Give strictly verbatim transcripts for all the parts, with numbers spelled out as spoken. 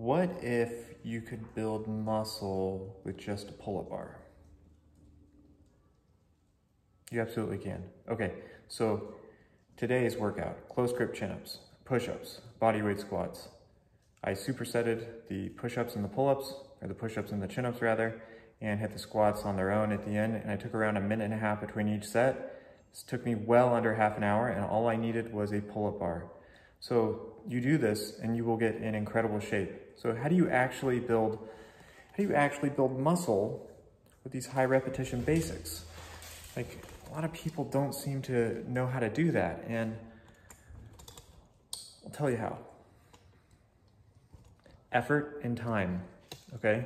What if you could build muscle with just a pull-up bar? You absolutely can. Okay, so today's workout, closed grip chin-ups, push-ups, bodyweight squats. I supersetted the push-ups and the pull-ups, or the push-ups and the chin-ups rather, and hit the squats on their own at the end, and I took around a minute and a half between each set. This took me well under half an hour, and all I needed was a pull-up bar. So you do this and you will get in incredible shape. So how do you actually build, how do you actually build muscle with these high repetition basics? Like, a lot of people don't seem to know how to do that, and I'll tell you how. Effort and time, okay?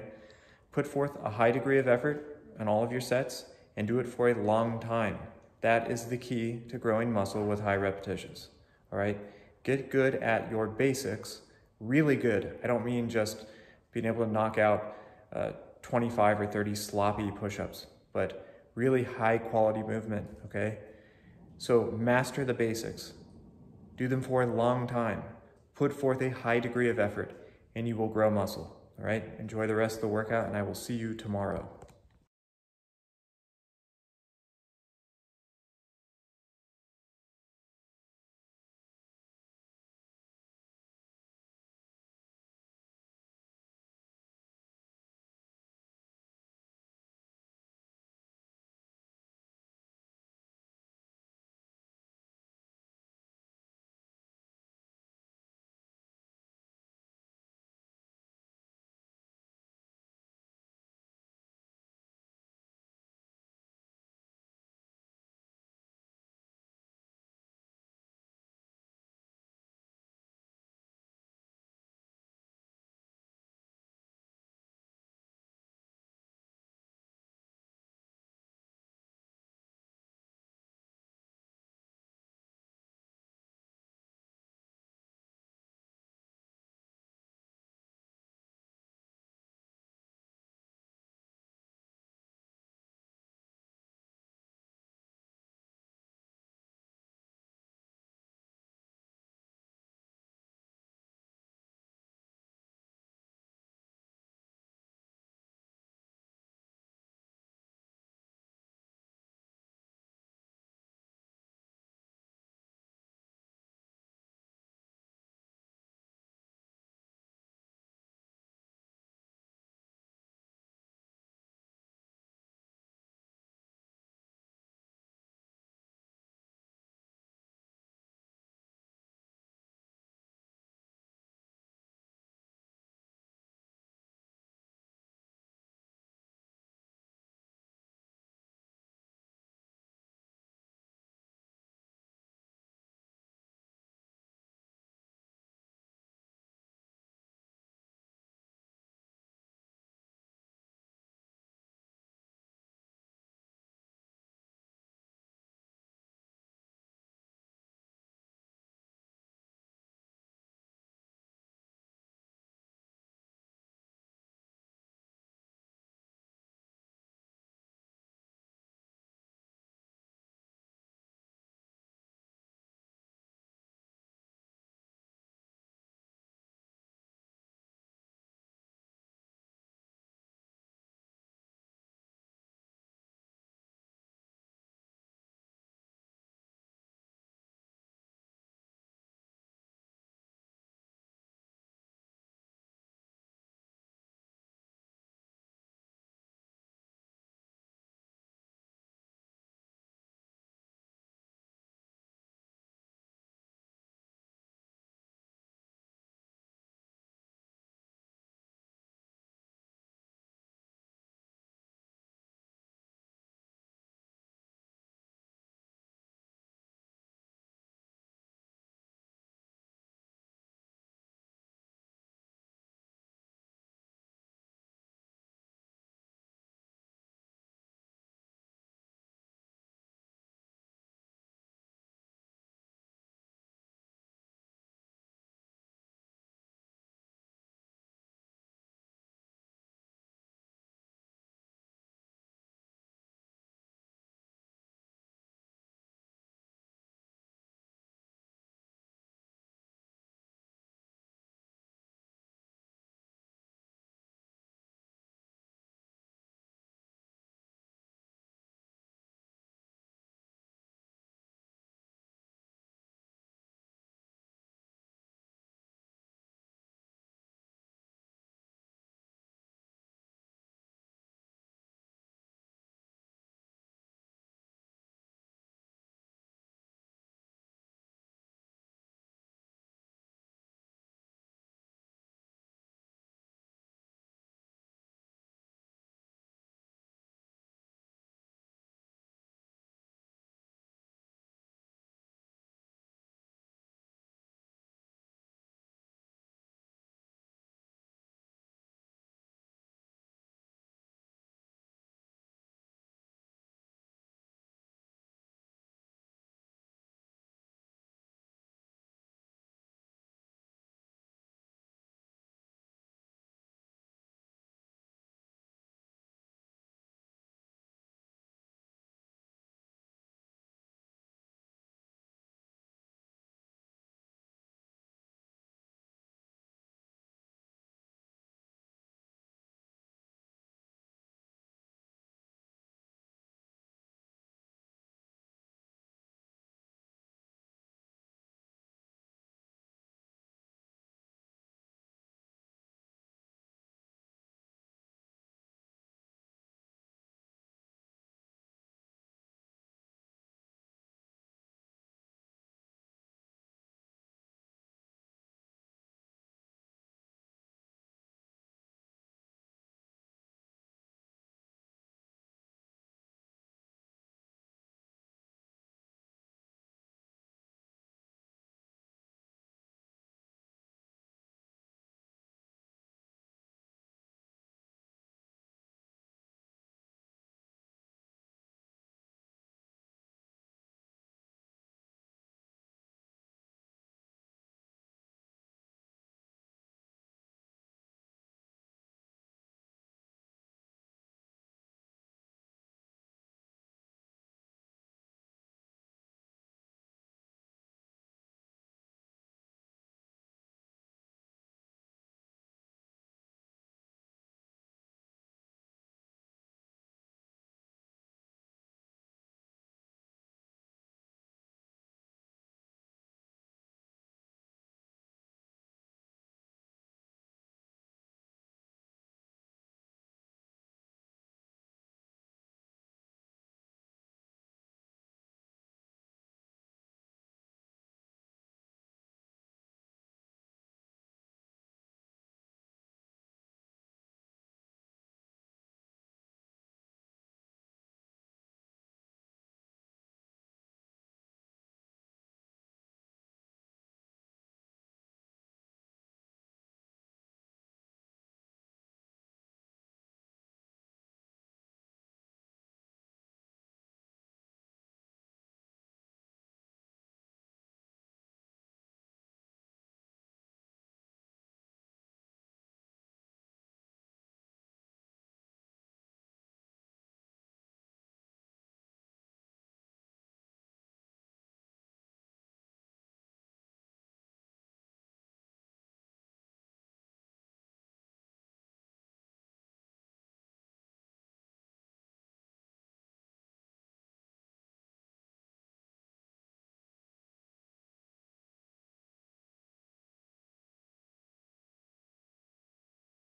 Put forth a high degree of effort in all of your sets and do it for a long time. That is the key to growing muscle with high repetitions, all right? Get good at your basics, really good. I don't mean just being able to knock out uh, twenty-five or thirty sloppy push-ups, but really high quality movement, okay? So master the basics, do them for a long time, put forth a high degree of effort, and you will grow muscle, all right? Enjoy the rest of the workout, and I will see you tomorrow.